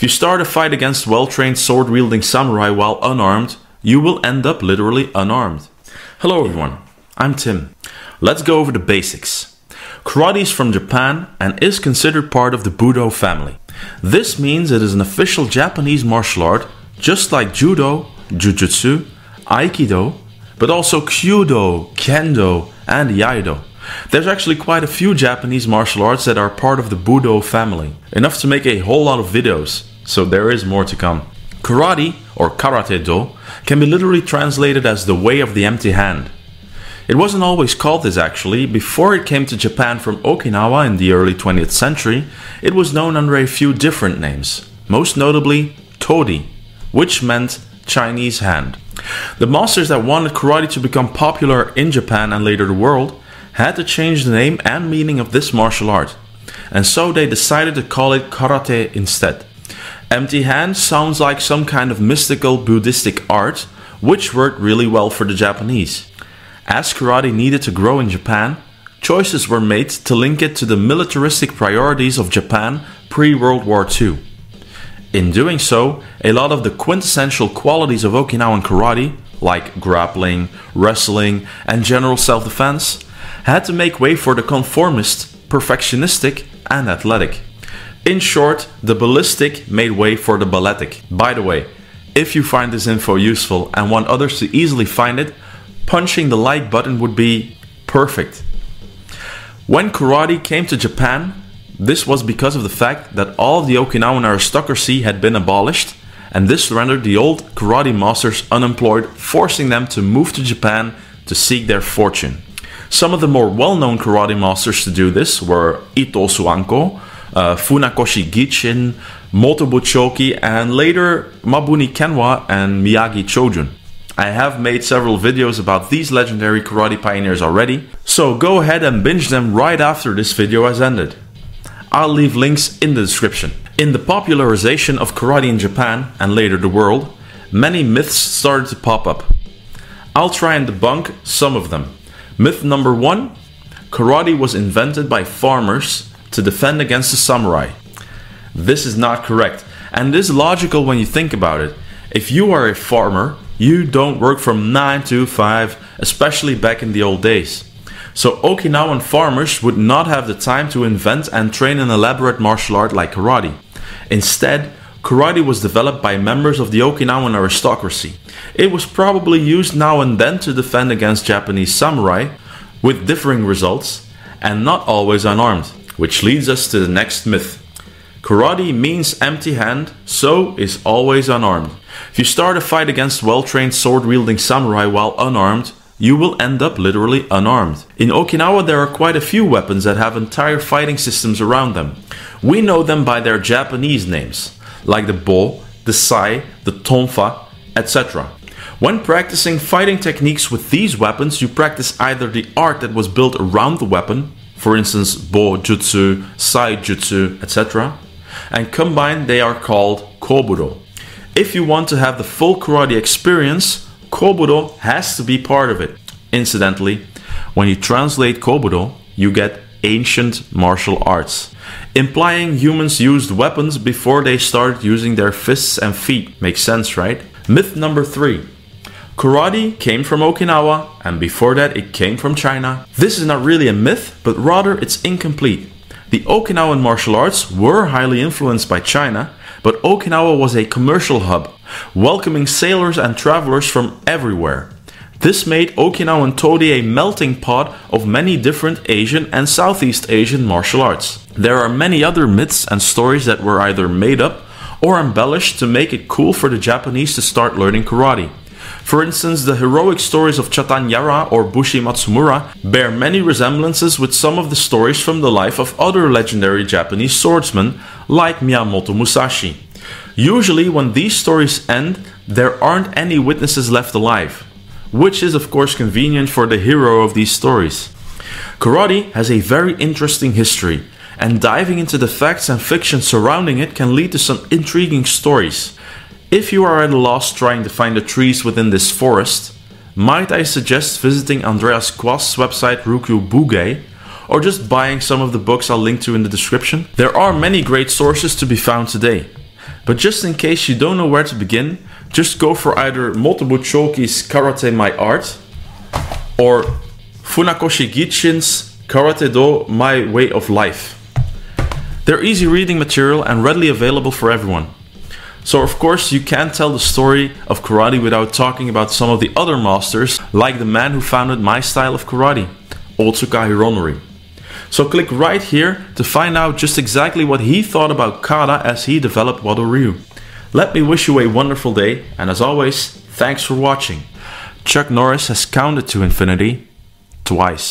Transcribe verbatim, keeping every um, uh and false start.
If you start a fight against well-trained sword-wielding samurai while unarmed, you will end up literally unarmed. Hello everyone, I'm Tim. Let's go over the basics. Karate is from Japan and is considered part of the Budo family. This means it is an official Japanese martial art, just like Judo, Jujutsu, Aikido, but also Kyudo, Kendo and Iaido. There's actually quite a few Japanese martial arts that are part of the Budo family, enough to make a whole lot of videos, so there is more to come. Karate, or Karate-do, can be literally translated as the way of the empty hand. It wasn't always called this actually. Before it came to Japan from Okinawa in the early twentieth century, it was known under a few different names, most notably Todi, which meant Chinese hand. The masters that wanted karate to become popular in Japan and later the world had to change the name and meaning of this martial art, and so they decided to call it karate instead. Empty hand sounds like some kind of mystical Buddhistic art, which worked really well for the Japanese. As karate needed to grow in Japan, choices were made to link it to the militaristic priorities of Japan pre-World War Two. In doing so, a lot of the quintessential qualities of Okinawan karate, like grappling, wrestling, and general self-defense, had to make way for the conformist, perfectionistic and athletic. In short, the ballistic made way for the balletic. By the way, if you find this info useful and want others to easily find it, punching the like button would be perfect. When karate came to Japan, this was because of the fact that all the Okinawan aristocracy had been abolished, and this rendered the old karate masters unemployed, forcing them to move to Japan to seek their fortune. Some of the more well-known karate masters to do this were Itosu Anko, uh, Funakoshi Gichin, Motobu Choki, and later Mabuni Kenwa and Miyagi Chojun. I have made several videos about these legendary karate pioneers already, so go ahead and binge them right after this video has ended. I'll leave links in the description. In the popularization of karate in Japan, and later the world, many myths started to pop up. I'll try and debunk some of them. Myth number one, karate was invented by farmers to defend against the samurai. This is not correct, and it is logical when you think about it. If you are a farmer, you don't work from nine to five, especially back in the old days. So Okinawan farmers would not have the time to invent and train an elaborate martial art like karate. Instead, karate was developed by members of the Okinawan aristocracy. It was probably used now and then to defend against Japanese samurai, with differing results, and not always unarmed. Which leads us to the next myth. Karate means empty hand, so is always unarmed. If you start a fight against well-trained sword-wielding samurai while unarmed, you will end up literally unarmed. In Okinawa there are quite a few weapons that have entire fighting systems around them. We know them by their Japanese names, like the Bo, the Sai, the Tonfa, et cetera. When practicing fighting techniques with these weapons, you practice either the art that was built around the weapon, for instance Bo-jutsu, Sai-jutsu, et cetera, and combined they are called Kobudo. If you want to have the full karate experience, Kobudo has to be part of it. Incidentally, when you translate Kobudo, you get ancient martial arts, implying humans used weapons before they started using their fists and feet. Makes sense, right? Myth number three. Karate came from Okinawa, and before that it came from China. This is not really a myth, but rather it's incomplete. The Okinawan martial arts were highly influenced by China, but Okinawa was a commercial hub, welcoming sailors and travelers from everywhere. This made Okinawan Todi a melting pot of many different Asian and Southeast Asian martial arts. There are many other myths and stories that were either made up or embellished to make it cool for the Japanese to start learning karate. For instance, the heroic stories of Chatan Yara or Bushi Matsumura bear many resemblances with some of the stories from the life of other legendary Japanese swordsmen like Miyamoto Musashi. Usually when these stories end, there aren't any witnesses left alive, which is of course convenient for the hero of these stories. Karate has a very interesting history, and diving into the facts and fiction surrounding it can lead to some intriguing stories. If you are at a loss trying to find the trees within this forest, might I suggest visiting Andreas Quast's website Ryukyu Bugei, or just buying some of the books I'll link to in the description? There are many great sources to be found today, But just in case you don't know where to begin, just go for either Motobu Choki's Karate My Art or Funakoshi Gichin's Karate-do My Way of Life. They're easy reading material and readily available for everyone. So of course you can't tell the story of karate without talking about some of the other masters, like the man who founded my style of karate, Otsuka Hironori. So click right here to find out just exactly what he thought about Kata as he developed Wado Ryu. Let me wish you a wonderful day, and as always, thanks for watching. Chuck Norris has counted to infinity twice.